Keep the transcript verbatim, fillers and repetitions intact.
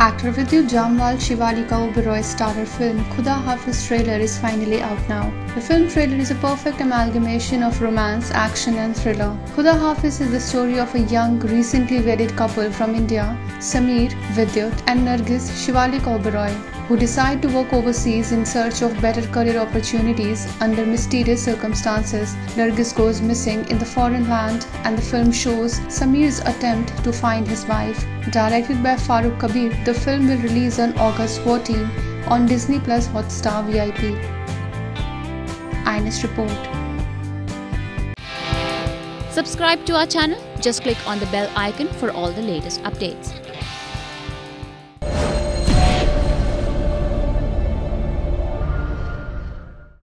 Actor Vidyut Jammwal, Shivaleeka Oberoi starrer film Khuda Hafiz trailer is finally out now. The film trailer is a perfect amalgamation of romance, action and thriller. Khuda Hafiz is the story of a young, recently wedded couple from India, Sameer, Vidyut and Nargis, Shivaleeka Oberoi, who decide to work overseas in search of better career opportunities under mysterious circumstances. Nargis goes missing in the foreign land and the film shows Sameer's attempt to find his wife. Directed by Farooq Kabir, the film will release on August fourteenth on Disney plus Hotstar V I P. I A N S report. Subscribe to our channel. Just click on the bell icon for all the latest updates.